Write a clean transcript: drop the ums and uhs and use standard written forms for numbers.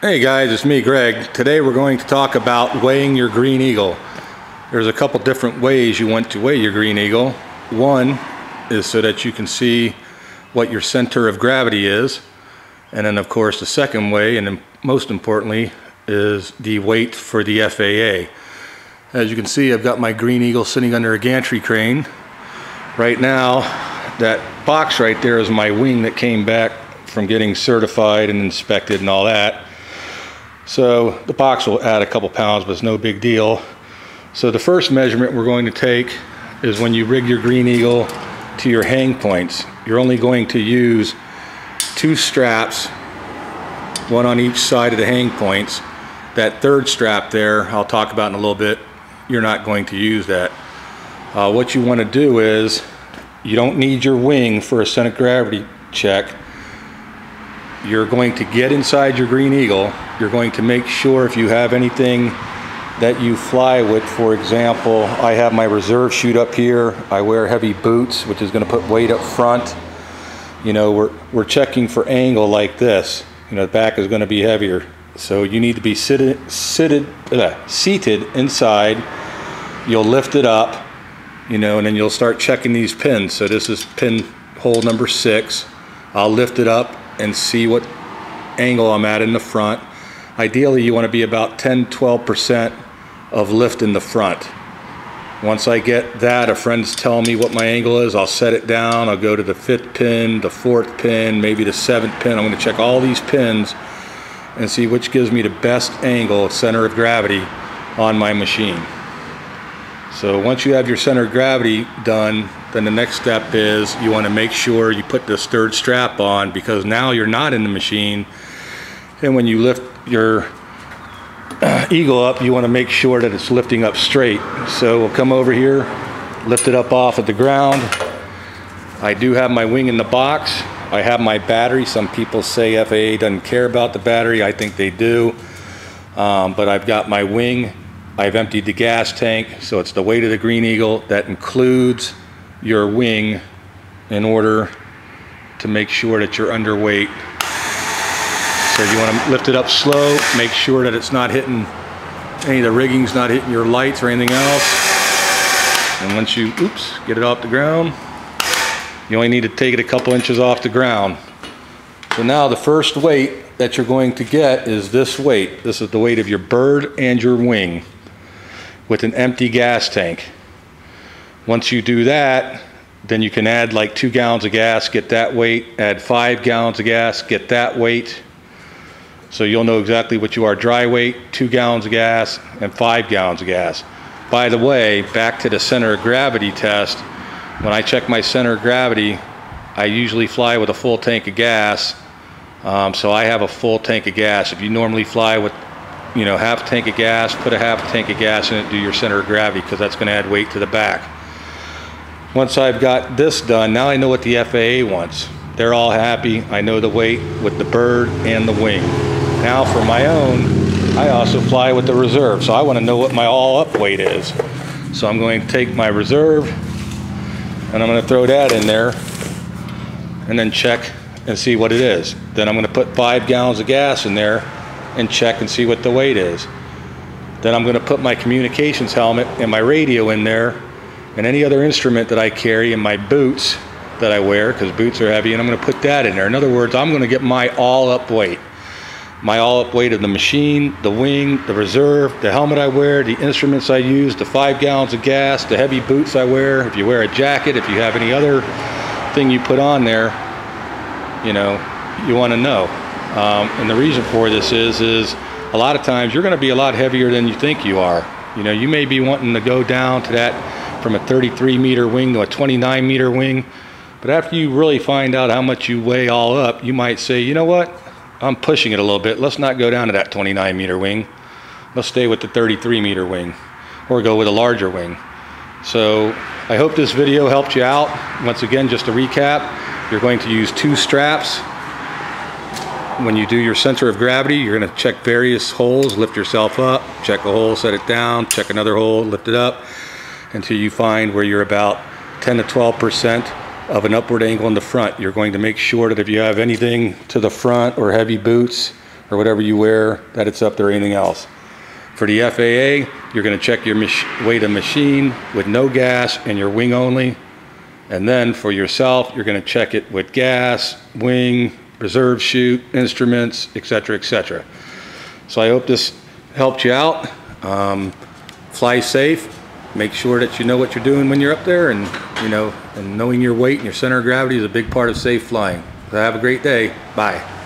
Hey guys, it's me, Greg. Today we're going to talk about weighing your Green Eagle. There's a couple different ways you want to weigh your Green Eagle. One is so that you can see what your center of gravity is. And then of course the second way, and most importantly, is the weight for the FAA. As you can see, I've got my Green Eagle sitting under a gantry crane. Right now, that box right there is my wing that came back from getting certified and inspected and all that. So the box will add a couple pounds, but it's no big deal. So the first measurement we're going to take is when you rig your Green Eagle to your hang points. You're only going to use two straps, one on each side of the hang points. That third strap there, I'll talk about in a little bit, you're not going to use that. What you want to do is, you don't need your wing for a center of gravity check. You're going to get inside your Green Eagle. You're going to make sure if you have anything that you fly with. For example, I have my reserve chute up here. I wear heavy boots, which is going to put weight up front. You know, we're checking for angle like this. You know, the back is going to be heavier. So you need to be seated inside. You'll lift it up, you know, and then you'll start checking these pins. So this is pin hole number 6. I'll lift it up and see what angle I'm at in the front. Ideally, you want to be about 10–12% of lift in the front. Once I get that, a friend's telling me what my angle is, I'll set it down, I'll go to the 5th pin, the 4th pin, maybe the 7th pin. I'm going to check all these pins and see which gives me the best angle, center of gravity, on my machine. So once you have your center of gravity done, then the next step is you want to make sure you put this third strap on, because now you're not in the machine. And when you lift your Eagle up, you want to make sure that it's lifting up straight. So we'll come over here, lift it up off of the ground. I do have my wing in the box. I have my battery. Some people say FAA doesn't care about the battery. I think they do. But I've got my wing. I've emptied the gas tank, so it's the weight of the Green Eagle that includes your wing in order to make sure that you're underweight. So you want to lift it up slow, make sure that it's not hitting any of the rigging's not hitting your lights or anything else. And once you, oops, get it off the ground, you only need to take it a couple inches off the ground. So now the first weight that you're going to get is this weight. This is the weight of your bird and your wing, with an empty gas tank. Once you do that, then you can add like 2 gallons of gas, get that weight, add 5 gallons of gas, get that weight. So you'll know exactly what you are, dry weight, 2 gallons of gas, and 5 gallons of gas. By the way, back to the center of gravity test, when I check my center of gravity, I usually fly with a full tank of gas, so I have a full tank of gas. If you normally fly with half tank of gas, put a half tank of gas in it, do your center of gravity, because that's going to add weight to the back. Once I've got this done, now I know what the FAA wants. They're all happy. I know the weight with the bird and the wing. Now for my own, I also fly with the reserve, so I want to know what my all-up weight is. So I'm going to take my reserve and I'm going to throw that in there and then check and see what it is. Then I'm going to put 5 gallons of gas in there and check and see what the weight is. Then I'm going to put my communications helmet and my radio in there, and any other instrument that I carry, and my boots that I wear, because boots are heavy, and I'm going to put that in there. In other words, I'm going to get my all-up weight. My all-up weight of the machine, the wing, the reserve, the helmet I wear, the instruments I use, the 5 gallons of gas, the heavy boots I wear, if you wear a jacket, if you have any other thing you put on there, you want to know. And the reason for this is a lot of times you're going to be a lot heavier than you think you are. You may be wanting to go down to that from a 33-meter wing to a 29-meter wing, but after you really find out how much you weigh all up, you might say, you know what, I'm pushing it a little bit. Let's not go down to that 29-meter wing. Let's stay with the 33-meter wing, or go with a larger wing. So I hope this video helped you out. Once again, just to recap, you're going to use two straps. When you do your center of gravity, you're going to check various holes, lift yourself up, check a hole, set it down, check another hole, lift it up, until you find where you're about 10–12% of an upward angle in the front. You're going to make sure that if you have anything to the front, or heavy boots or whatever you wear, that it's up there or anything else. For the FAA, you're going to check your weight of machine with no gas and your wing only. And then for yourself, you're going to check it with gas, wing, reserve chute, instruments, etc., etc. So I hope this helped you out. Fly safe. Make sure that you know what you're doing when you're up there, and knowing your weight and your center of gravity is a big part of safe flying. So have a great day. Bye.